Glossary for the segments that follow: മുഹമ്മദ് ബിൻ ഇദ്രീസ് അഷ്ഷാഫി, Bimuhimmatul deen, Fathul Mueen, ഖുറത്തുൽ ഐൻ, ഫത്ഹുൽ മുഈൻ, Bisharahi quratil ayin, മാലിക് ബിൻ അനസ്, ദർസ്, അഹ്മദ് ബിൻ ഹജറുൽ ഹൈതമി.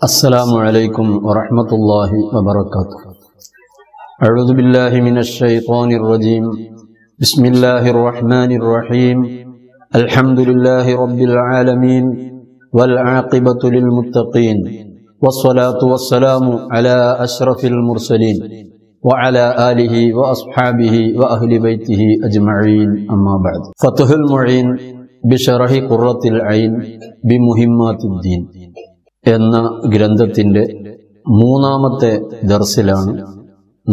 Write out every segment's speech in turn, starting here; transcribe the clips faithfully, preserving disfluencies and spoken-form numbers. Assalamu alaikum wa rahmatullahi wa barakatuh. A'udhu billahi minash shaitanir rajim. Bismillahir rahmanir rahim. Alhamdulillahi rabbil alamin wal aqibatu lil muttaqin. Wassalatu wassalamu ala ashrafil mursalin wa ala alihi wa ashabihi wa ahli baitihi ajma'in. Amma ba'd. Fathul Mueen Bisharahi quratil ayin Bimuhimmatul deen. എന്ന ഗ്രന്ഥത്തിന്റെ മൂന്നാമത്തെ ദർസിലാണ്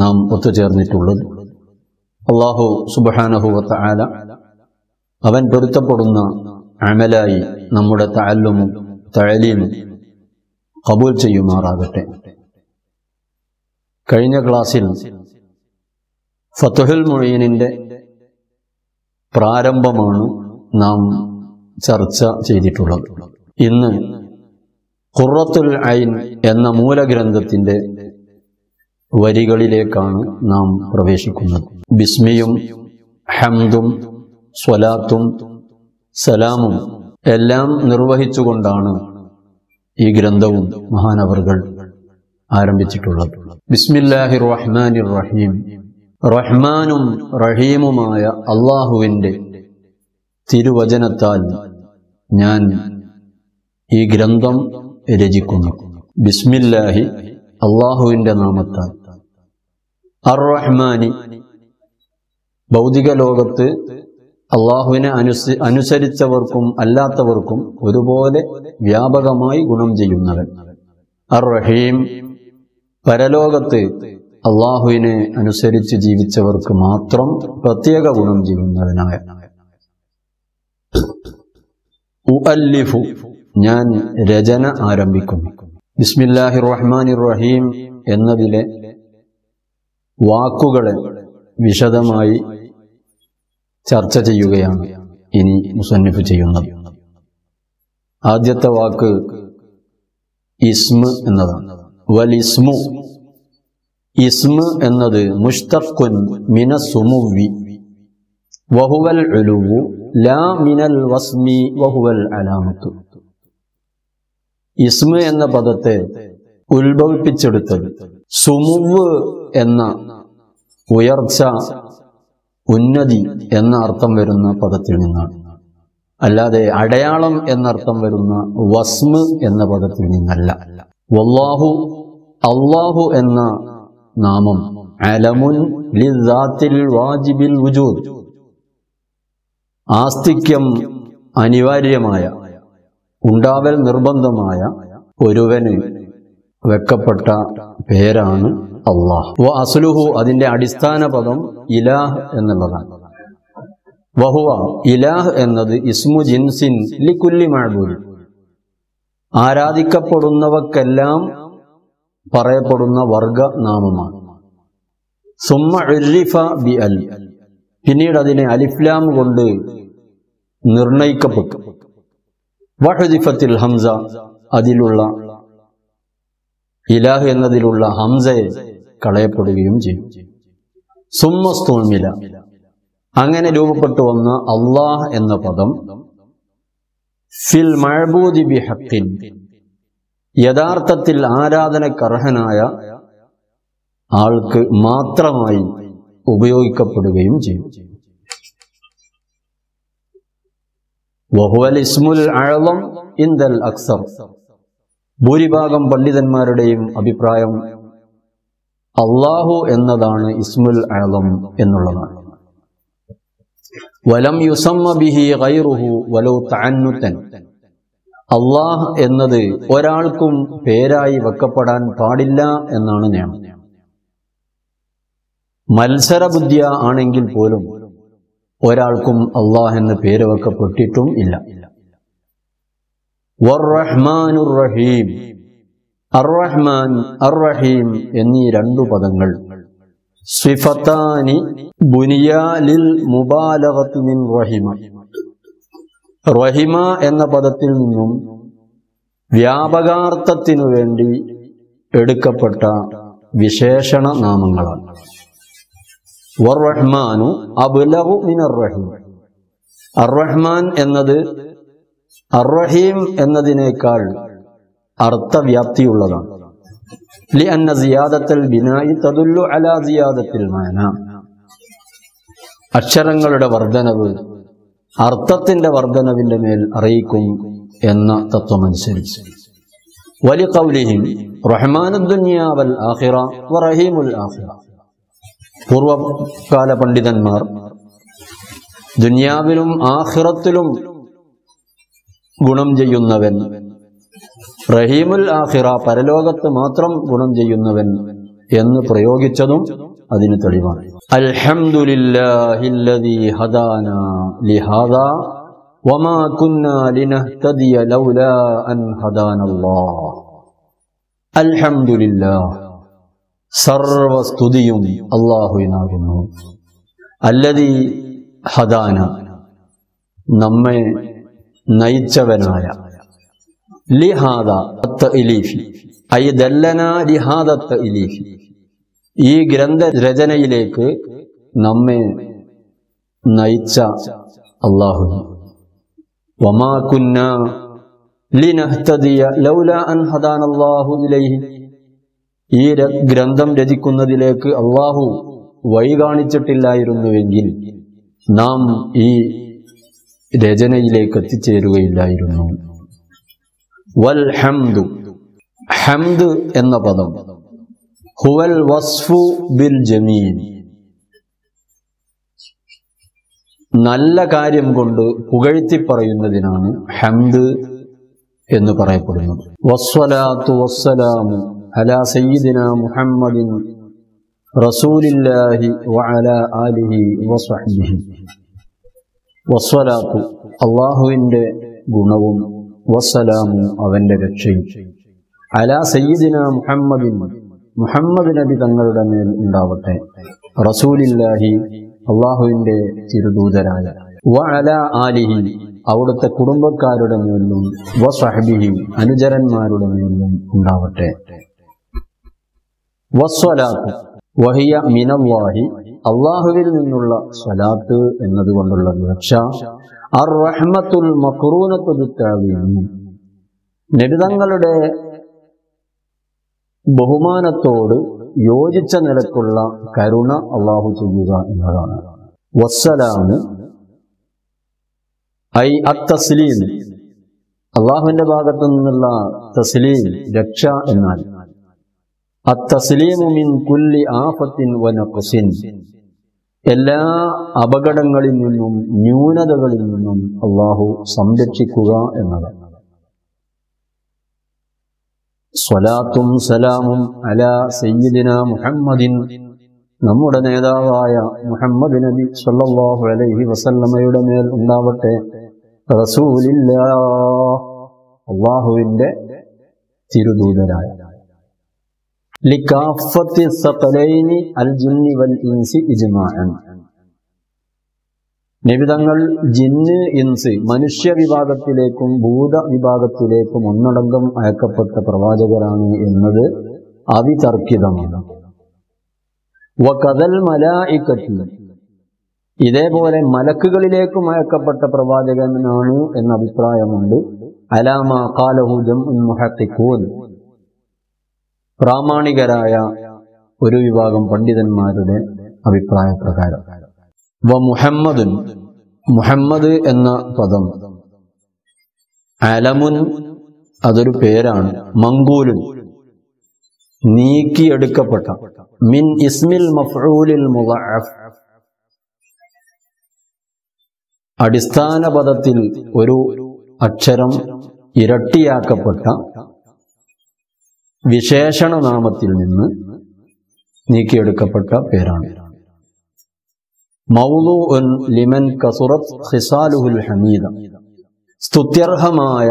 നാം ഒത്തുചേർന്നിട്ടുള്ളത്. അല്ലാഹു സുബ്ഹാനഹു വ തആല അവൻ പൊരുത്തപ്പെടുന്ന അമലായി നമ്മുടെ തഅല്ലുമും തഅലീമും ഖബൂൽ ചെയ്യുമാറാകട്ടെ. കഴിഞ്ഞ ക്ലാസ്സിൽ ഫത്ഹുൽ മുഈനിന്റെ പ്രാരംഭമാണ് നാം ചർച്ച ചെയ്തിട്ടുള്ളത്. ഇന്ന് ഖുറത്തുൽ ഐൻ എന്ന മൂലഗ്രന്ഥത്തിന്റെ വരികളിലേക്കാണ് നാം പ്രവേശിക്കുന്നത്. ബിസ്മിയും ഹംദും സ്വലാത്തും സലാമും എല്ലാം നിർവഹിച്ചുകൊണ്ടാണ് ഈ ഗ്രന്ഥവും മഹാനവറുകൾ ആരംഭിച്ചിട്ടുള്ളത്. ബിസ്മില്ലാഹിർ റഹ്മാനിർ റഹീം, റഹ്മാനും റഹീമുമായ അള്ളാഹുവിൻ്റെ തിരുവചനത്താൽ ഞാൻ ഈ ഗ്രന്ഥം രചിക്കുന്നു. ബിസ്മില്ലാഹി അള്ളാഹുവിൻ്റെ നാമത്താൽ, അർ റഹ്മാനി ഭൗതിക ലോകത്ത് അള്ളാഹുവിനെ അനുസ അനുസരിച്ചവർക്കും അല്ലാത്തവർക്കും ഒരുപോലെ വ്യാപകമായി ഗുണം ചെയ്യുന്നവൻ. അർ റഹീം പരലോകത്ത് അള്ളാഹുവിനെ അനുസരിച്ച് ജീവിച്ചവർക്ക് മാത്രം പ്രത്യേക ഗുണം ചെയ്യുന്നവനായ. ഉഅല്ലിഫു ഞാൻ രചന ആരംഭിക്കുന്നു. ബിസ്മില്ലാഹിർ റഹ്മാനിർ റഹീം എന്നതിലെ വാക്കുകളെ വിശദമായി ചർച്ച ചെയ്യുകയാണ് ഇനി മുസന്നിഫ് ചെയ്യുന്നത്. ആദ്യത്തെ വാക്ക് ഇസ്മ എന്നതാണ്. വൽ ഇസ്മു, ഇസ്മ എന്നത് മുഷ്തഖുൻ മിന സുമുവി വഹുവൽ ഉലുവു ലാ മിനൽ വസ്മി വഹുവൽ അലാമത്തു. ഇസ്മ എന്ന പദത്തെ ഉത്ഭവിപ്പിച്ചെടുത്തത് സുമുവ് എന്ന ഉയർച്ച, ഉന്നതി എന്ന അർത്ഥം വരുന്ന പദത്തിൽ നിന്നാണ്, അല്ലാതെ അടയാളം എന്നർത്ഥം വരുന്ന വസ്മ എന്ന പദത്തിൽ നിന്നല്ല. വല്ലാഹു അല്ലാഹു എന്ന നാമം അലമുൻ ലിദാത്തിൽ വാജിബിൽ വുജൂദ്, ആസ്തിക്യം അനിവാര്യമായ, ഉണ്ടാവൽ നിർബന്ധമായ ഒരുവന് വെക്കപ്പെട്ട പേരാണ് അള്ളാഹ്. വ അസ്ലുഹു അതിൻ്റെ അടിസ്ഥാന പദം ഇലാഹ് എന്നുള്ളതാണ്. വഹുവ ഇലാഹ് എന്നത് ഇസ്മു ജിൻസിൻ ലിക്കുല്ലി മഅബൂദ്, ആരാധിക്കപ്പെടുന്നവക്കെല്ലാം പറയപ്പെടുന്ന വർഗ നാമമാണ്. സുമ്മ ഉരിഫ ബി അൽ, പിന്നീട് അതിനെ അലിഫ്ലാം കൊണ്ട് നിർണയിക്കപ്പെട്ടു. വഹുദിഫത്തിൽ ഹംസ, അതിലുള്ള ഇലാഹ് എന്നതിലുള്ള ഹംസയെ കളയപ്പെടുകയും ചെയ്യും. സുമ്മസ്തൂമില അങ്ങനെ രൂപപ്പെട്ടു വന്ന അള്ളാഹ് എന്ന പദം ഫിൽ മഅബൂദി ബിഹഖിൻ യഥാർത്ഥത്തിൽ ആരാധനക്കർഹനായ ആൾക്ക് മാത്രമായി ഉപയോഗിക്കപ്പെടുകയും ചെയ്യും. വഹുവൽ ഇസ്മുൽ അഅളം ഇൻദൽ അക്സർ, ഭൂരിഭാഗം പണ്ഡിതന്മാരുടെയും അഭിപ്രായം അള്ളാഹു എന്നതാണ് ഇസ്മുൽ അഅളം എന്നുള്ളതാണ്. വലം യുസമ്മ ബിഹി ഗൈറുഹു വലൗ തഅന്നുതൻ, അള്ളാഹ് എന്നത് ഒരാൾക്കും പേരായി വെക്കപ്പെടാൻ പാടില്ല എന്നാണ് നിയമം. മത്സരബുദ്ധിയ ആണെങ്കിൽ പോലും ഒരാൾക്കും അള്ളാഹ് എന്ന പേര് വെക്കപ്പെട്ടിട്ടും ഇല്ല. വറഹ്മാനുർ റഹീം, അർറഹ്മാൻ അർറഹീം എന്നീ രണ്ടു പദങ്ങൾ സിഫതാനി ബുനിയാ ലിൽ മുബാലഗതി മിൻ റഹിമ, റഹിമ എന്ന പദത്തിൽ നിന്നും വ്യാപകാർത്ഥത്തിനു വേണ്ടി എടുക്കപ്പെട്ട വിശേഷണ നാമങ്ങളാണ്. വറഹ്മാനു അബ്ലഗു മിനർ റഹീം, അർറഹ്മാൻ എന്നത് അർറഹീം എന്നതിനേക്കാൾ അർത്ഥവ്യാപ്തിയുള്ളതാണ്. ലിഅന്ന സിയാദത്തുൽ ബിനാഇ തദുല്ലു അലാ സിയാദത്തിൽ മാന. അക്ഷരങ്ങളുടെ വർധനവ് അർത്ഥത്തിന്റെ വർധനവിന്റെ മേൽ അറിയിക്കും എന്ന തത്വമനുസരിച്ച് വലിഖൗലിഹിം റഹ്മാനു ദുനിയ വൽ ആഖിറ വ റഹീമുൽ ആഖിറ, പൂർവകാല പണ്ഡിതന്മാർ ദുനിയാവിലും ആഖിറത്തിലും ഗുണം ചെയ്യുന്നവൻ, റഹീമുൽ ആഖിറ പരലോകത്ത് മാത്രം ഗുണം ചെയ്യുന്നവൻ എന്ന് പ്രയോഗിച്ചതും അതിന് തെളിവാണ്. അൽഹംദുലില്ലാഹില്ലദീ ഹദാനാ ലിഹാദാ വമാ കുന്നാ ലിനഹ്തദിയ ലൗലാ അൻ ഹദാനല്ലാഹ്. അൽഹംദുലില്ലാഹ്, സർവസ്തുതിയും അല്ലാഹുവിനാകുന്നു. അല്ലദീ ഹദാന, നമ്മെ നയിച്ചവനായ, ലിഹാദ തഈലീഫി ഐ ദല്ലനാ ലിഹാദ തഈലീഫി, ഈ ഗ്രന്ഥരചനയിലേക്ക് നമ്മെ നയിച്ച അല്ലാഹു. വമാ കുന്നാ ലിനഹ്തദിയ ലൗലാ അൻ ഹദാനല്ലാഹു ഇലൈഹി, ഈ ഗ്രന്ഥം രചിക്കുന്നതിലേക്ക് അല്ലാഹു വഴി കാണിച്ചിട്ടില്ലായിരുന്നുവെങ്കിൽ നാം ഈ രചനയിലേക്ക് എത്തിച്ചേരുകയില്ലായിരുന്നു. വൽ ഹംദു, ഹംദ് എന്ന പദം ഹുവൽ വസ്ഫു ബിൽ ജമീൽ, നല്ല കാര്യം കൊണ്ട് പുകഴ്ത്തി പറയുന്നതിനാണ് ഹംദ് എന്ന് പറയപ്പെടുന്നത്. വസ്സലാത്തു വസ്സലാമു അലാ സയ്യിദിനാ മുഹമ്മദിൻ റസൂലില്ലാഹി വഅലാ ആലിഹി വസ്വഹ്ബിഹി. വസ്സലാത്തു അല്ലാഹുവിന്റെ ഗുണവും വസ്സലാമു അവന്റെ രക്ഷയും, അലാ സയ്യിദിനാ മുഹമ്മദിൻ, മുഹമ്മദ് നബി തങ്ങളുടെ മേൽ ഉണ്ടാവട്ടെ, റസൂലില്ലാഹി അള്ളാഹുവിന്റെ തിരുദൂതരായ, വഅലാ ആലിഹി അവിടുത്തെ കുടുംബക്കാരുടെ മേലും, വസ്വഹ്ബിഹി അനുചരന്മാരുടെ മേലും ഉണ്ടാവട്ടെ. വസ്സലാത്ത് വഹിയ മിനല്ലാഹി, അള്ളാഹുവിൽ നിന്നുള്ള സ്വലാത്ത് എന്നതുകൊണ്ടുള്ള രക്ഷ. അർ റഹ്മത്തുൽ മഖ്റൂനത്തു ബിത്തഅദീം, നബിതങ്ങളുടെ ബഹുമാനത്തോട് യോജിച്ച നിലക്കുള്ള കരുണ അള്ളാഹു ചെയ്യുക എന്നതാണ്. വസ്സലാമു ഐ അത്തസ്ലീം, അള്ളാഹുവിന്റെ ഭാഗത്തു നിന്നുള്ള തസ്ലീം, രക്ഷ എന്നാൽ അത്തസ്ലീമു മിൻ കുല്ലി ആഫത്തിൻ വനഖ്സിൻ, എല്ലാ അപകടങ്ങളിൽ നിന്നും ന്യൂനതകളിൽ നിന്നും അള്ളാഹു സംരക്ഷിക്കുക എന്നതാണ്. സ്വലാത്തും സലാമും അലാ സയ്യിദിനാ മുഹമ്മദിൻ, നമ്മുടെ നേതാവായ മുഹമ്മദ് നബി സല്ലല്ലാഹു അലൈഹി വസല്ലമയുടെ മേൽ ഉണ്ടാവട്ടെ, റസൂലില്ലാഹ് അള്ളാഹുവിൻ്റെ തിരുദൂതരായ. ലികാഫത്തി സഖലൈനി അൽ ജിന്നി വൽ ഇൻസി ഇജ്മാഅൻ, നിബിധങ്ങൾ ജിന്ന് ഇൻസ് മനുഷ്യ വിഭാഗത്തിലേക്കും ഭൂത വിഭാഗത്തിലേക്കും ഒന്നടങ്കം അയക്കപ്പെട്ട പ്രവാചകരാണ് എന്നത് അവിതർക്കിതമാണ്. വകദൽ മലായികത്തി, ഇതേപോലെ മലക്കുകളിലേക്കും അയക്കപ്പെട്ട പ്രവാചകനാണ് എന്ന അഭിപ്രായമുണ്ട്. അലാമാ ഖാലഹു ജംഉൽ മുഹഖിഖൂൻ, പ്രാമാണികരായ ഒരു വിഭാഗം പണ്ഡിതന്മാരുടെ അഭിപ്രായ പ്രകാരം. വ മുഹമ്മദുൻ, മുഹമ്മദ് എന്ന പദം അലമുൻ, അതൊരു പേരാണ്, മങ്കൂലുൻ, നീക്കിയെടുക്കപ്പെട്ട, മിൻ ഇസ്മിൽ മഫ്ഊലിൽ മുളഅഫ്, അടിസ്ഥാന പദത്തിൽ ഒരു അക്ഷരം ഇരട്ടിയാക്കപ്പെട്ട വിശേഷണനാമത്തിൽ നിന്ന് നീക്കിയെടുക്കപ്പെട്ട പേരാണ്. മൗലൂഉൻ ലിമൻ കസുറത് ഖിസാലുഹുൽ ഹമീദ, സ്തുത്യർഹമായ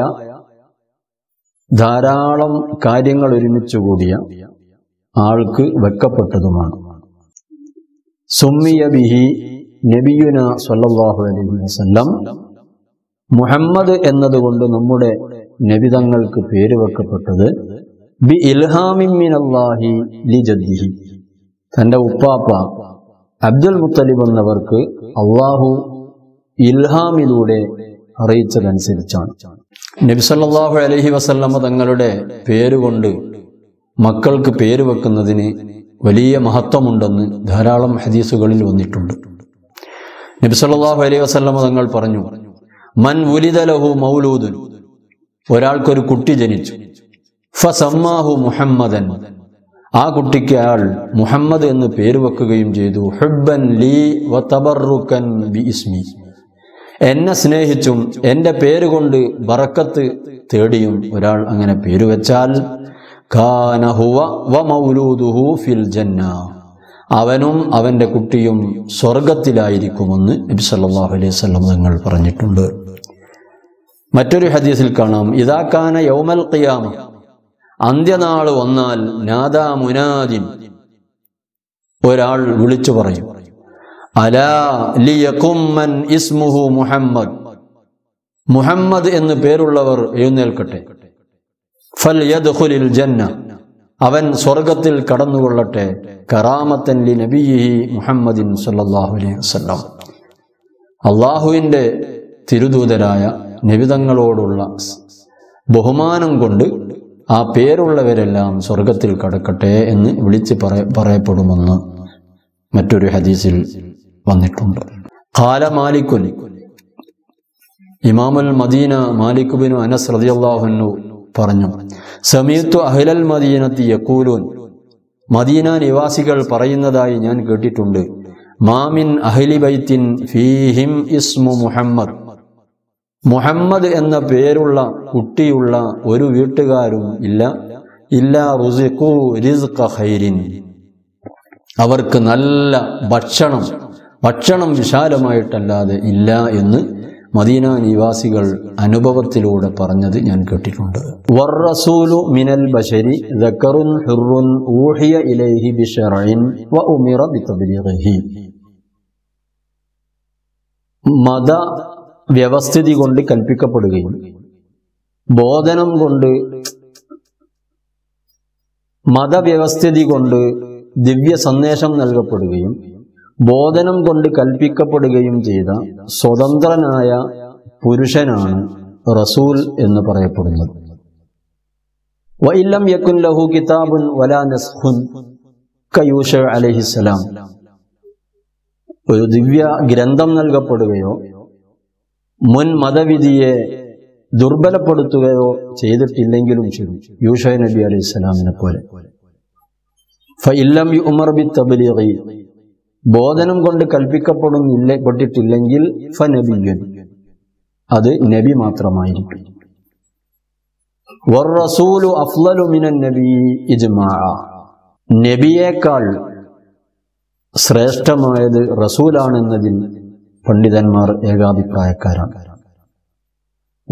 ധാരാളം കാര്യങ്ങൾ ഒരുമിച്ചുകൂടിയ ആൾക്ക് വെക്കപ്പെട്ടതുമാണ്. സുമ്മിയ ബിഹി നബിയുന സല്ലല്ലാഹു അലൈഹി വസല്ലം, മുഹമ്മദ് എന്നതുകൊണ്ട് നമ്മുടെ നബി തങ്ങൾക്ക് പേര് വെക്കപ്പെട്ടത് ബി ഇൽഹാമിൻ മിനല്ലാഹി ലിജദ്ദിഹി, തൻ്റെ ഉപ്പാപ്പ അബ്ദുൽ മുത്തലിബ് എന്നവർക്ക് അള്ളാഹു ഇൽഹാമിലൂടെ അറിയിച്ചതനുസരിച്ചാണ്. Nabi sallallahu alaihi wasallam തങ്ങളുടെ പേരുകൊണ്ട് മക്കൾക്ക് പേര് വെക്കുന്നതിന് വലിയ മഹത്വമുണ്ടെന്ന് ധാരാളം ഹദീസുകളിൽ വന്നിട്ടുണ്ട്. നബി സല്ലല്ലാഹു അലൈഹി വസല്ലം തങ്ങൾ പറഞ്ഞു, മൻ ഉലിദ ലഹു മൗലൂദുൻ, ഒരാൾക്ക് ഒരു കുട്ടി ജനിച്ചു, ഫസമ്മാഹു മുഹമ്മദൻ, ആ കുട്ടിക്ക് അയാൾ മുഹമ്മദ് എന്ന് പേര് വെക്കുകയും ചെയ്തു, ഹുബ്ബൻ ലീ വതബറുക്കൻ ബിഇസ്മി, എന്നെ സ്നേഹിച്ചും എൻ്റെ പേര് കൊണ്ട് ബറക്കത്ത് തേടിയും ഒരാൾ അങ്ങനെ പേര് വെച്ചാൽ കാന ഹുവ വ മൗലൂദുഹു ഫിൽ ജന്ന, അവനും അവൻ്റെ കുട്ടിയും സ്വർഗത്തിലായിരിക്കുമെന്ന് നബി സല്ലല്ലാഹു അലൈഹി വസല്ലം തങ്ങൾ പറഞ്ഞിട്ടുണ്ട്. മറ്റൊരു ഹദീസിൽ കാണാം, ഇദാ കാന യൗമൽ ഖിയാമ, അന്ത്യനാൾ വന്നാൽ നാദാ മുനാദിൻ, ഒരാൾ വിളിച്ചു പറയും, അലാ ലിയഖും മൻ ഇസ്മുഹു മുഹമ്മദ്, മുഹമ്മദ് എന്ന് പേരുള്ളവർ എഴുന്നേൽക്കട്ടെ, ഫൽ യദ്ഖുലിൽ ജന്ന, അവൻ സ്വർഗത്തിൽ കടന്നുകൊള്ളട്ടെ, കറാമത്തൻ ലി നബിയിഹി മുഹമ്മദിൻ സല്ലല്ലാഹു അലൈഹി വസല്ലം, അള്ളാഹുവിൻ്റെ തിരുദൂതരായ നബിതങ്ങളോടുള്ള ബഹുമാനം കൊണ്ട് ആ പേരുള്ളവരെല്ലാം സ്വർഗത്തിൽ കടക്കട്ടെ എന്ന് വിളിച്ച് പറയ പറയപ്പെടുമെന്ന് മറ്റൊരു ഹദീസിൽ വന്നിട്ടുണ്ട്. ഖാല മാലിക്കുൻ, ഇമാമുൽ മദീന മാലിക് ബിൻ അനസ് റളിയല്ലാഹു അൻഹു പറഞ്ഞു, സമീഅ്തു അഹ്ലൽ മദീനത്തി യഖൂലൂൻ, മദീന നിവാസികൾ പറയുന്നതായി ഞാൻ കേട്ടിട്ടുണ്ട്, മാമിൻ അഹ്ലി ബൈത്തിൻ ഫീഹിം ഇസ്മു മുഹമ്മദ്, മുഹമ്മദ് എന്ന പേരുള്ള കുട്ടിയുള്ള ഒരു വീട്ടുകാരും ഇല്ല, ഇല്ലാ റുസിഖു റിസ്ഖ ഖൈരിൻ, അവർക്ക് നല്ല ഭക്ഷണം ഭക്ഷണം വിശാലമായിട്ടല്ലാതെ ഇല്ല എന്ന് മദീന നിവാസികൾ അനുഭവത്തിലൂടെ പറഞ്ഞത് ഞാൻ കേട്ടിട്ടുണ്ട്. വറസൂലു മിനൽ ബശരി ദക്കറുൻ ഹുറുൻ ഊഹിയ ഇലൈഹി ബിശറഇൻ വ ഉമിറ ബിതബ്ലീഗിഹി, മത വ്യവസ്ഥിതി കൊണ്ട് കൽപ്പിക്കപ്പെടുകയും ബോധനം കൊണ്ട് മതവ്യവസ്ഥിതി കൊണ്ട് ദിവ്യ സന്ദേശം നൽകപ്പെടുകയും ബോധനം കൊണ്ട് കൽപ്പിക്കപ്പെടുകയും ചെയ്ത സ്വതന്ത്രനായ പുരുഷനാണ് റസൂൽ എന്ന് പറയപ്പെടുന്നത്. വഇല്ലം യകുൻ ലഹു കിതാബുൻ വലാ നസ്ഖുൻ കയൂശ അലൈഹിസ്സലാം, ഒരു ദിവ്യ ഗ്രന്ഥം നൽകപ്പെടുകയോ മുൻ മതവിധിയെ ദുർബലപ്പെടുത്തുകയോ ചെയ്തിട്ടില്ലെങ്കിലും ശരി, യൂശ നബി അലൈഹിസ്സലാമിനെ പോലെ. ഫഇല്ലം യുമർ ബിതബ്ലീഗി, ബോധനം കൊണ്ട് കൽപ്പിക്കപ്പെടുന്നില്ല പെട്ടിട്ടില്ലെങ്കിൽ ഫനബിയ്യൻ, അത് നബി മാത്രമായിരിക്കും. വറസൂലു അഫ്ളലു മിനൻ നബി ഇജ്മാ, നബിയേക്കാൾ ശ്രേഷ്ഠമായത് റസൂലാണെന്നതിൽ പണ്ഡിതന്മാർ ഏകാഭിപ്രായക്കാരാണ്.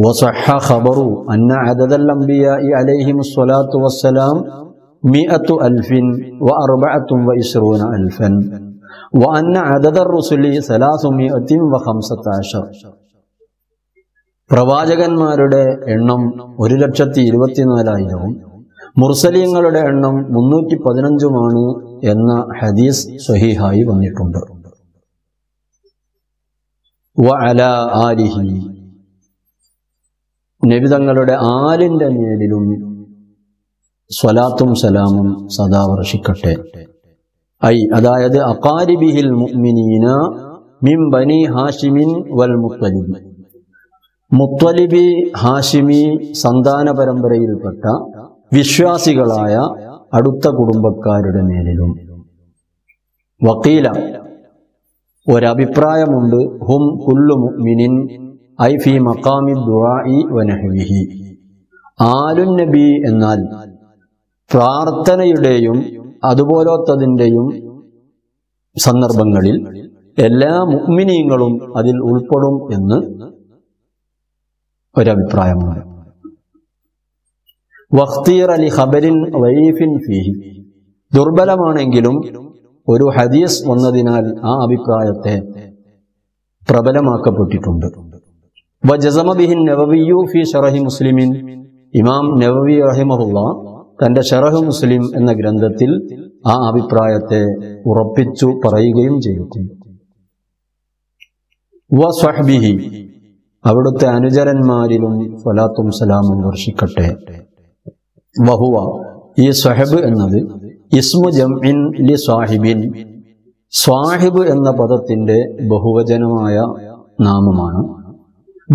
വസഹഹ ഖബറു അന്ന അദദൽ അംബിയാഇ അലൈഹിമു സ്വലാത്തു വസ്സലാം മിഅത്തു അൽഫിൻ വഅർബഅത്തും വഇശ്റൂന അൽഫൻ വഅന്ന അദദർ റസൂലി സലാസുമിഅത്തിൻ വഖംസതാഅശർ, പ്രവാചകന്മാരുടെ എണ്ണം ഒരു ലക്ഷത്തി ഇരുപത്തിനാലായിരവും മുർസലീങ്ങളുടെ എണ്ണം മുന്നൂറ്റി പതിനഞ്ചുമാണ് എന്ന ഹദീസ് സ്വഹീഹായി വന്നിട്ടുണ്ട്. വഅലാ ആലിഹി, നബി തങ്ങളുടെ ആലിന്റെ മേലിലും സ്വലാത്തും സലാമും സദാ വർഷിക്കട്ടെ. ഐ, അതായത് അഖാരിബിഹിൽ മുഅ്മിനീന മിൻ ബനി ഹാഷിമിൻ വൽ മുത്തലിബി, മുത്തലിബി ഹാഷിമി സന്താന പരമ്പരയിൽപ്പെട്ട വിശ്വാസികളായ അടുത്ത കുടുംബക്കാരുടെ മേലിലും. വഖീല, ഒരഭിപ്രായമുണ്ട്, ഹും കുല്ലു മുഅ്മിനിൻ ഐ ഫി മഖാമി ദുആഇ വനഹ്വിഹി, ആലുൻ നബി എന്നാൽ പ്രാർത്ഥനയുടെയും അതുപോലത്തതിൻ്റെയും സന്ദർഭങ്ങളിൽ എല്ലാ മുഅ്മിനീങ്ങളും അതിൽ ഉൾപ്പെടും എന്ന് ഒരഭിപ്രായമാണ്. വഖ്തീർ അലി ഖബരിൻ വൈഫിൻ ഫീഹി, ദുർബലമാണെങ്കിലും ഒരു ഹദീസ് വന്നതിനാൽ ആ അഭിപ്രായത്തെ പ്രബലമാക്കപ്പെട്ടിട്ടുണ്ട്. വജസമ ബിഹിൻ നവവിയു ഫി ശറഹി മുസ്ലിമിൻ, ഇമാം നവവി റഹിമഹുല്ലാ തൻ്റെ ശറഹ് മുസ്ലിം എന്ന ഗ്രന്ഥത്തിൽ ആ അഭിപ്രായത്തെ ഉറപ്പിച്ചു പറയുകയും ചെയ്തു. വസ്വഹ്ബിഹി, അവിടുത്തെ അനുചരന്മാരിലും സ്വലാത്തും സലാമും വർഷിക്കട്ടെ. വഹുവ, ഈ സ്വഹബ് എന്നത് ഇസ്മു ജംഇൻ ലി സാഹിബിൻ, സ്വാഹിബ് എന്ന പദത്തിന്റെ ബഹുവചനമായ നാമമാണ്.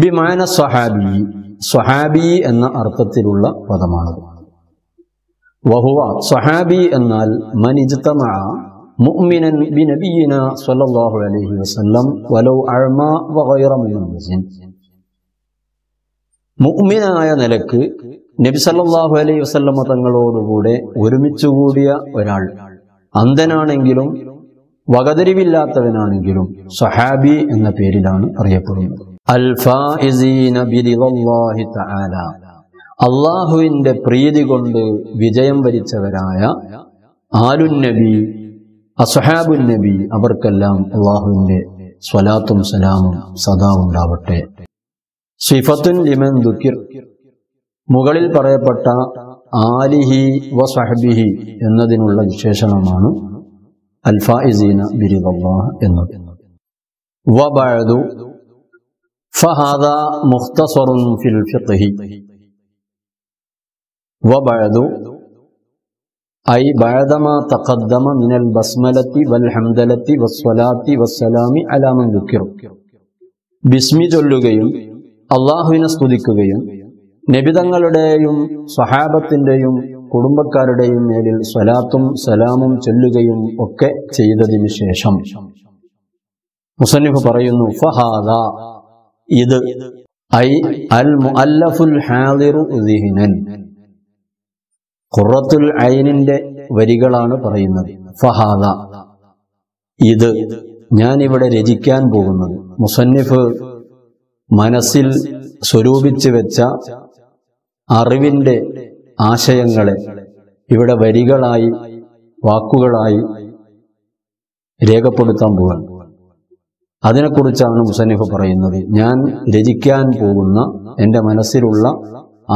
ബിമാന സ്വഹാബി, സ്വഹാബി എന്ന അർത്ഥത്തിലുള്ള പദമാണ്. വഹുവ സ്വഹാബി എന്നാൽ മൻ ഇജ്തമഅ മുഅ്മിനൻ ബിനബിയിന സ്വല്ലല്ലാഹു അലൈഹി വസല്ലം വലൗ അഅ്മാ വഗൈറ മിനൽ മുഅ്മിൻ, മുഅ്മിനായ നിലക്ക് നബി സല്ലല്ലാഹു അലൈഹി വസല്ലം തങ്ങളോടുകൂടെ ഒരുമിച്ചു കൂടിയ ഒരാൾ, അന്ധനാണെങ്കിലും വകതിരിവില്ലാത്തവനാണെങ്കിലും സ്വഹാബി എന്ന പേരിലാണ് അറിയപ്പെടുന്നത്. അൽ ഫായിസീന ബിരിദല്ലാഹി തആല, അള്ളാഹുവിന്റെ പ്രീതി കൊണ്ട് വിജയം വരിച്ചവരായ ആലുൻ നബി, അസ്ഹാബുൻ നബി, അവർക്കെല്ലാം അള്ളാഹുവിന്റെ സ്വലാത്തും സലാമും സദാ ഉണ്ടാവട്ടെ. സിഫത്തുൻ ലിമൻ ദുക്കിർ, മുകളിൽ പറയപ്പെട്ട ആലിഹി വ സഹബിഹി എന്നതിനുള്ള വിശേഷണമാണ് അൽഫായിസീന ബിരിദല്ലാഹ് എന്നത്. വബഅദു ഫഹാദാ മുഖ്തസറുൻ ഫിൽ ഫിഖ്ഹി. വബഅദു ഐ ബഅദമാ തഖദ്ദമ മിനൽ ബസ്മലത്തി വൽ ഹംദലത്തി വസ്സലാത്തി വസ്സലാമി അലാ മൻ ദുക്കിറ. ബിസ്മി ചൊല്ലുകയും അല്ലാഹുവിനെ സ്തുതിക്കുകയും നബിതങ്ങളുടെയും സ്വഹാബത്തിന്റെയും കുടുംബക്കാരുടെയും മേലിൽ സ്വലാത്തും സലാമും ചൊല്ലുകയും ഒക്കെ ചെയ്തതിനു ശേഷം മുസന്നിഫ് പറയുന്നു, ഫഹാദ, ഇത് ഐ അൽ മുഅല്ലഫുൽ ഹാദിറു ദിഹ്നൻ, ഖുറത്തുൽ ഐനിന്റെ വരികളാണ് പറയുന്നത്. ഫഹാദ, ഇത് ഞാനിവിടെ രചിക്കാൻ പോകുന്നത്, മുസന്നിഫ് മനസ്സിൽ സ്വരൂപിച്ചു വെച്ച അറിവിൻ്റെ ആശയങ്ങളെ ഇവിടെ വരികളായി വാക്കുകളായി രേഖപ്പെടുത്താൻ പോവാൻ, അതിനെക്കുറിച്ചാണ് മുസന്നിഫ് പറയുന്നത്. ഞാൻ രചിക്കാൻ പോകുന്ന എൻ്റെ മനസ്സിലുള്ള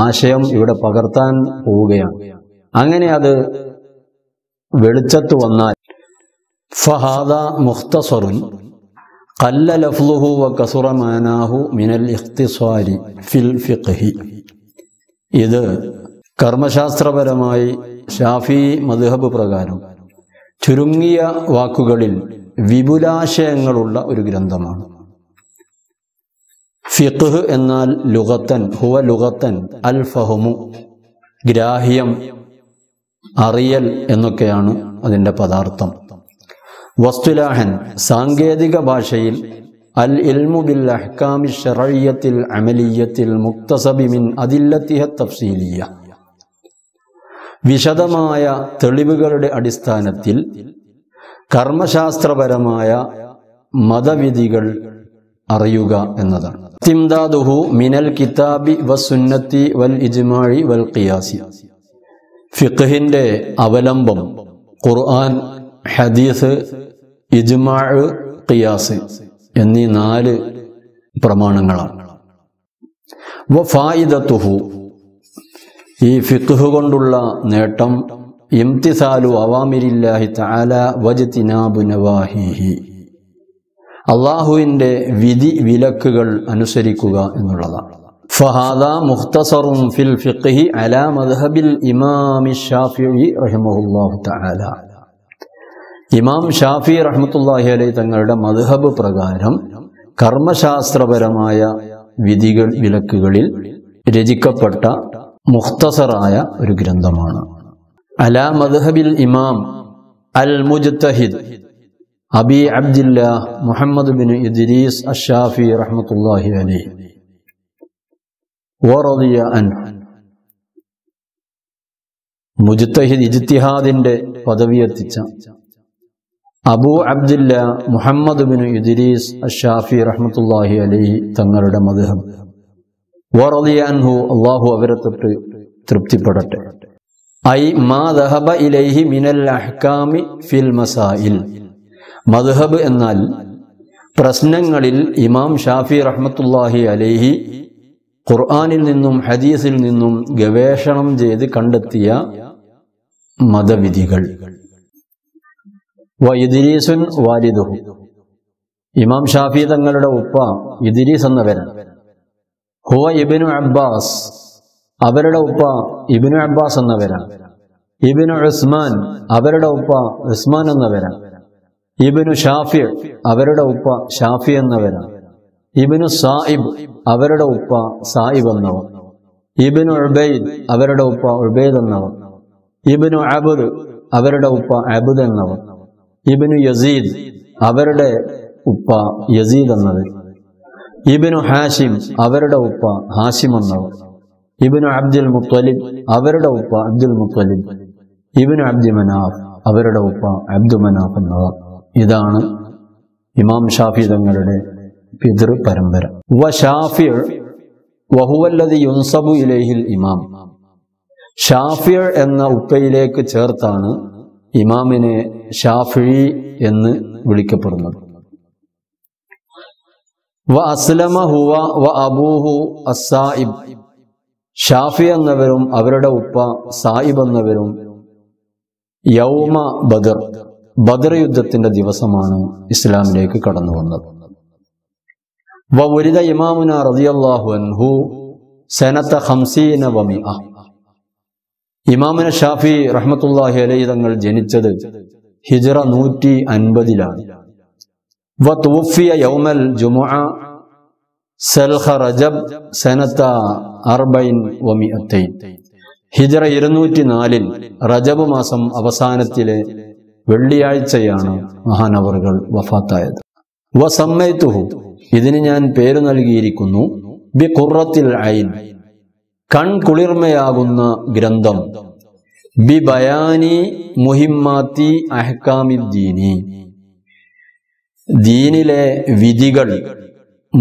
ആശയം ഇവിടെ പകർത്താൻ പോവുകയാണ്. അങ്ങനെ അത് വെളിച്ചത്ത് വന്നാൽ ഫഹാദ മുഖ്തസറുൻ ഖല്ല ലഫ്ളുഹു വ കസുറ മാനാഹു മിനൽ ഇഖ്തിസാരി ഫിൽ ഫിഖ്ഹി, ഇത് കർമ്മശാസ്ത്രപരമായി ഷാഫി മദ്ഹബ് പ്രകാരം ചുരുങ്ങിയ വാക്കുകളിൽ വിപുലാശയങ്ങളുള്ള ഒരു ഗ്രന്ഥമാണ്. ഫിഖ്ഹ് എന്നാൽ ലുഗത്തൻ, ഹുവ ലുഗത്തൻ അൽ ഫഹ്മു, ഗ്രാഹ്യം അറിയൽ എന്നൊക്കെയാണ് അതിൻ്റെ പദാർത്ഥം. വസ്തുലാഹൻ സാങ്കേതിക ഭാഷയിൽ അൽ ഇൽമു ബിൽ അഹ്കാമി ശറഇയ്യത്തിൽ അമലിയ്യത്തിൽ മുക്തസബി മിൻ അദില്ലത്തിഹ തഫ്സീലിയ, വിശദമായ തെളിവുകളുടെ അടിസ്ഥാനത്തിൽ കർമ്മശാസ്ത്രപരമായ മതവിധികൾ അറിയുക എന്നതാണ്. തിംദാദുഹു മിനൽ കിതാബി വസുന്നത്തി വൽ ഇജ്മാഇ വൽ ഖിയാസി, ഫിഖ്ഹിന്റെ അവലംബം ഖുർആൻ, ഹദീസ്, ഇജ്മാഅ്, ഖിയാസ് എന്നീ നാല് പ്രമാണങ്ങളാണ്. വഫായിദത്തുഹു, ഈ ഫിഖ്ഹ് കൊണ്ടുള്ള നേട്ടം ഇംതിസാലു അവാമിരില്ലാഹി തആല വജ്തിനാബു നവാഹിഹി, അള്ളാഹുവിൻ്റെ വിധി വിലക്കുകൾ അനുസരിക്കുക എന്നുള്ളതാണ്. ഫഹാദ മുഖ്തസറുൻ ഫിൽ ഫിഖ്ഹി അലാ മദ്ഹബിൽ ഇമാമി ഷാഫിഈ റഹിമഹുല്ലാഹു തആല, ഇമാം ഷാഫി റഹ്മത്തുള്ളാഹി അലൈഹി തങ്ങളുടെ മദ്ഹബ് പ്രകാരം കർമ്മശാസ്ത്രപരമായ വിധികൾ വിലക്കുകളിൽ രചിക്കപ്പെട്ട മുഖ്തസറായ ഒരു ഗ്രന്ഥമാണ്. അലാ മദ്ഹബിൽ ഇമാം അൽ മുജ്തഹിദ് അബി അബ്ദില്ലാ മുഹമ്മദ് ബിൻ ഇദ്രീസ് അഷ്ഷാഫി റഹ്മത്തുള്ളാഹി അലൈഹി വറളിയ അൻഹു. മുജ്തഹിദ്, ഇജ്തിഹാദിന്റെ പദവി എത്തിച്ച അബൂ അബ്ദില്ലാ മുഹമ്മദ് ബിൻ ഇദ്രീസ് അഷ്ഷാഫി റഹ്മത്തുള്ളാഹി അലൈഹി തങ്ങളുടെ മദ്ഹബ് വറളിയ അൻഹു, അല്ലാഹു അവരെ തൊട്ട് തൃപ്തിപ്പെടട്ടെ. ഐ മാ ദഹബ ഇലൈഹി മിനൽ അഹ്കാമി ഫിൽ മസായിൽ, മദ്ഹബ് എന്നാൽ പ്രശ്നങ്ങളിൽ ഇമാം ഷാഫി റഹ്മത്തുള്ളാഹി അലൈഹി ഖുർആനിൽ നിന്നും ഹദീസിൽ നിന്നും ഗവേഷണം ചെയ്ത് കണ്ടെത്തിയ മതവിധികൾ. വ ഇദ്രീസുൻ വാലിദുഹു, ഇമാം ഷാഫി തങ്ങളുടെ ഉപ്പ ഇദ്രീസ് എന്നവരാണ്, ഹുവ ഇബ്നു അബ്ബാസ്, അവരുടെ ഉപ്പ ഇബ്നു അബ്ബാസ് എന്നവരാണ്. ഇബ്നു ഉസ്മാൻ, അവരുടെ ഉപ്പ ഉസ്മാൻ എന്നവരാണ്. ഇബ്നു ഷാഫി, അവരുടെ ഉപ്പ ഷാഫി എന്നവരാണ്. ഇബ്നു സായിബ്, അവരുടെ ഉപ്പ സായിബ് എന്നവർ. ഇബ്നു ഉബൈദ്, അവരുടെ ഉപ്പ ഉബൈദ് എന്നവർ. ഇബ്നു അബ്ദ്, അവരുടെ ഉപ്പ അബ്ദ് എന്നവർ. ഇബ്നു യസീദ്, അവരുടെ ഉപ്പ യസീദ് എന്നവർ. ഇബ്നു ഹാഷിം, അവരുടെ ഉപ്പ ഹാഷിം എന്നവർ. ഇബ്നു അബ്ദുൽ മുത്തലിബ്, അവരുടെ ഉപ്പ അബ്ദുൽ മുത്തലിബ്. ഇബ്നു അബ്ദുൽ മനാഫ്, അവരുടെ ഉപ്പ അബ്ദു മനാഫ് എന്നവർ. ഇതാണ് ഇമാം ഷാഫി തങ്ങളുടെ പിതൃ പരമ്പര. വ ഷാഫി വഹുവല്ലദി യുൻസബു ഇലൈഹിൽ ഇമാം, ഷാഫി എന്ന ഉപ്പയിലേക്ക് ചേർത്താണ് ഇമാമിനെ ഷാഫിഈ എന്ന് വിളിക്കപ്പെടുന്നത്. വ അസ്ലമ ഹുവ വ അബൂഹു അസ്സായിബ്, ഷാഫി എന്നവരും അവരുടെ ഉപ്പ സായിബ് എന്നവരും യൗമ ബദർ, ബദർ യുദ്ധത്തിന്റെ ദിവസമാണ് ഇസ്ലാമിലേക്ക് കടന്നു വന്നത്. വ ഉരിദ ഇമാമുന റളിയല്ലാഹു അൻഹു സനത ഖംസീന വ മിഅ, ഇമാമുന ഷാഫി റഹ്മത്തുള്ളാഹി അലൈഹി തങ്ങൾ ജനിച്ചത് ഹിജ്റ നൂറ്റി അൻപതിലാണ്. വ തുവഫിയ യൗമൽ ജുമുഅ സൽഖ റജബ് സനത അർബഈൻ വ മിഅത്തൈൻ, ഹിജ്റ ഇരുന്നൂറ്റി നാലിൽ റജബ് മാസം അവസാനത്തിലെ വെള്ളിയാഴ്ചയാണ് മഹാനവറുകൾ വഫാത്തായത്. വ സമ്മൈതുഹു, ഇതിന് ഞാൻ പേര് നൽകിയിരിക്കുന്നു, ബി ഖുറത്തിൽ ഐൻ, കൺകുളിർമയാകുന്ന ഗ്രന്ഥം, ബി ബയാനി മുഹിമ്മാത്തി അഹ്കാമി ദീനി, ദീനിലെ വിധികൾ,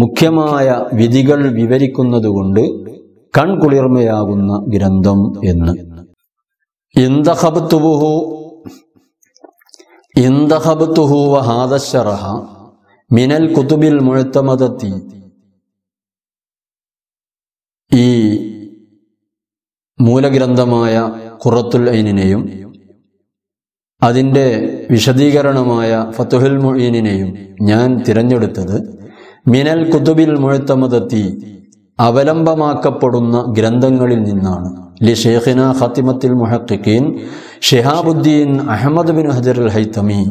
മുഖ്യമായ വിധികൾ വിവരിക്കുന്നതുകൊണ്ട് കൺകുളിർമയാകുന്ന ഗ്രന്ഥം എന്ന്. ഇന്ദഖബ്തുഹു ഇന്ദഖബ്തുഹു വ ഹാദ ശറഹ മിനൽ കുതുബിൽ മുഅ്തമദത്തി, ഈ മൂലഗ്രന്ഥമായ ഖുറത്തുൽ ഐനിനെയും അതിൻ്റെ വിശദീകരണമായ ഫത്ഹുൽ മുഈനിനെയും ഞാൻ തിരഞ്ഞെടുത്തത് മിനൽ കുതുബിൽ മുഅ്തമദത്തി, അവലംബമാക്കപ്പെടുന്ന ഗ്രന്ഥങ്ങളിൽ നിന്നാണ്. ലി ഷെയ്ഖിന ഖാതിമത്തുൽ മുഹഖിഖീൻ ഷിഹാബുദ്ദീൻ അഹ്മദ് ബിൻ ഹജറുൽ ഹൈതമി,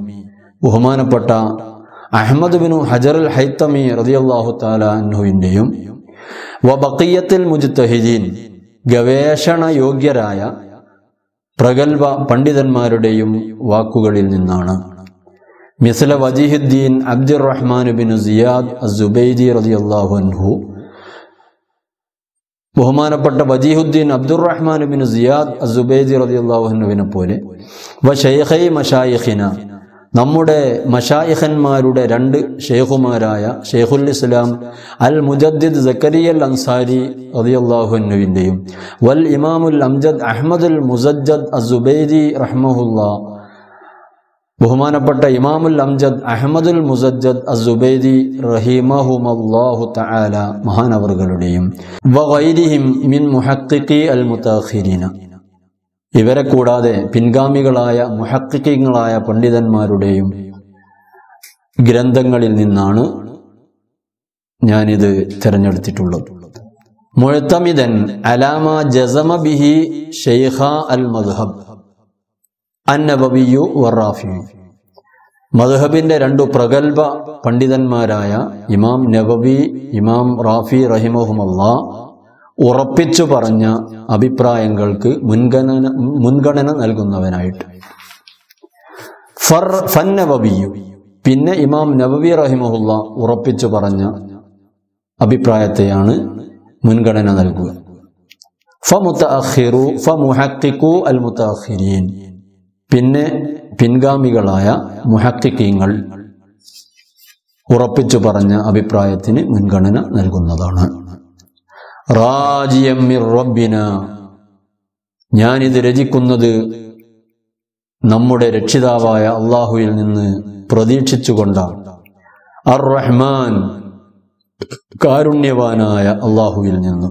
ബഹുമാനപ്പെട്ട അഹ്മദ് ബിൻ ഹജറുൽ ഹൈതമി റളിയല്ലാഹു തആല അൻഹുവിൻ്റെയും വ ബഖിയത്തുൽ മുജ്തഹിദീൻ, ഗവേഷണ യോഗ്യരായ പ്രഗൽഭ പണ്ഡിതന്മാരുടെയും വാക്കുകളിൽ നിന്നാണ്. മിസ്ല വജീഹുദ്ദീൻ അബ്ദുൽ റഹ്മാൻ ബിൻ സിയാദ് അസുബൈദി റളിയല്ലാഹു അൻഹു, ബഹുമാനപ്പെട്ട വജീഹുദ്ദീൻ അബ്ദുൽ റഹ്മാൻ ബിൻ സിയാദ് അസുബൈദി റളിയല്ലാഹു അൻഹുവിനെ പോലെ. വ ശൈഖൈ മശായിഖിന, നമ്മുടെ മശായിഖന്മാരുടെ രണ്ട് ഷെയ്ഖുമാരായ ഷെയ്ഖുൽ ഇസ്ലാം അൽ മുജദ്ദിദ് സക്കരിയ അൽ അൻസാരി റളിയല്ലാഹു അൻഹുവിൻ്റെയും വൽ ഇമാമുൽ അംജദ് അഹ്മദ് അൽ മുസജ്ജദ് അസുബൈദി റഹ്മഹുല്ലാ, ബഹുമാനപ്പെട്ട ഇമാമുൽ അംജദ് അഹ്മദുൽ മുസജ്ജദ് അസുബൈദി റഹിമഹുമല്ലാഹു തആല മഹാനവറുകളുടെയും വഗൈരിഹിം മിൻ മുഹഖിഖി അൽ മുതാഖിരീന, ഇവരെ കൂടാതെ പിൻഗാമികളായ മുഹഖിഖീങ്ങളായ പണ്ഡിതന്മാരുടെയും ഗ്രന്ഥങ്ങളിൽ നിന്നാണ് ഞാനിത് തിരഞ്ഞെടുത്തിട്ടുള്ളത്. മുഅ്തമിദൻ അലാമ ജസമ ബിഹി ശൈഖ അൽ മദ്ഹബ് അന്നബവിയു വറാഫിയു, മദ്ഹബിന്റെ രണ്ടു പ്രഗൽഭ പണ്ഡിതന്മാരായ ഇമാം നബവി, ഇമാം റാഫി റഹിമഹുമല്ലാ ഉറപ്പിച്ചു പറഞ്ഞ അഭിപ്രായങ്ങൾക്ക് മുൻഗണന മുൻഗണന നൽകുന്നവനായിട്ട്. ഫർ ഫന്നബവിയു, പിന്നെ ഇമാം നബവി റഹിമഹുല്ലാ ഉറപ്പിച്ചു പറഞ്ഞ അഭിപ്രായത്തെയാണ് മുൻഗണന നൽകുക. ഫ മുതഅഖിറു ഫ മുഹഖിഖു അൽ മുതഅഖിരീൻ, പിന്നെ പിൻഗാമികളായ മുഹഖിഖീങ്ങൾ ഉറപ്പിച്ചു പറഞ്ഞ അഭിപ്രായത്തിന് മുൻഗണന നൽകുന്നതാണ്. റാജിയം മിർ റബ്ബിന, ഞാനിത് രചിക്കുന്നത് നമ്മുടെ രക്ഷിതാവായ അള്ളാഹുവിൽ നിന്ന് പ്രതീക്ഷിച്ചുകൊണ്ടാണ്. അർ റഹ്മാൻ, കാരുണ്യവാനായ അള്ളാഹുവിൽ നിന്ന്.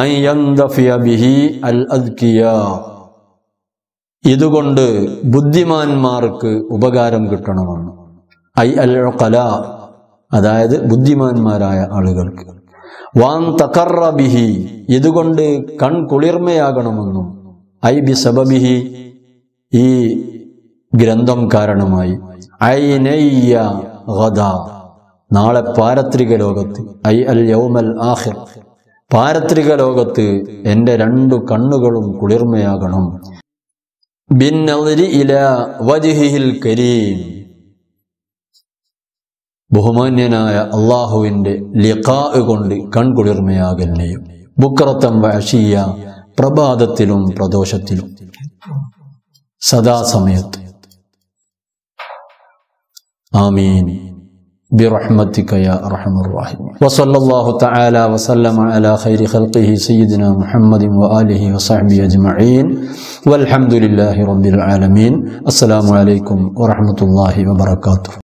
അൻ യൻദഫിയ ബിഹി അൽ അദ്കിയാ, ഇതുകൊണ്ട് ബുദ്ധിമാന്മാർക്ക് ഉപകാരം കിട്ടണമെന്ന്. ഐ അൽ ഉഖലാ, അതായത് ബുദ്ധിമാന്മാരായ ആളുകൾക്ക്. Wan takarrabihi, Yedugonde kan kulirme aganamanum, Aibi sababihi, E grandam karanamai, Aineya gada, Nala paratrigalogati, Ay al yawmal akhir, Paratrigalogati, Ende randu kandugalum kulirme aganum, Bin nadri ila wajhihil kareem. Buhumanyanaya Allahuvinte liqaa kondu kankulirmayagane Bukratam vashiya Prabhadathilum Pradoshathilum Sada Samayat Ameen Birahmatika ya Arhamar Rahim Wa sallallahu ta'ala wa sallama ala khayri khalqihi Sayyidina Muhammadin wa alihi wa sahbihi ajma'in Walhamdulillahi Rabbil Alameen Assalamu alaikum wa rahmatullahi wa barakatuh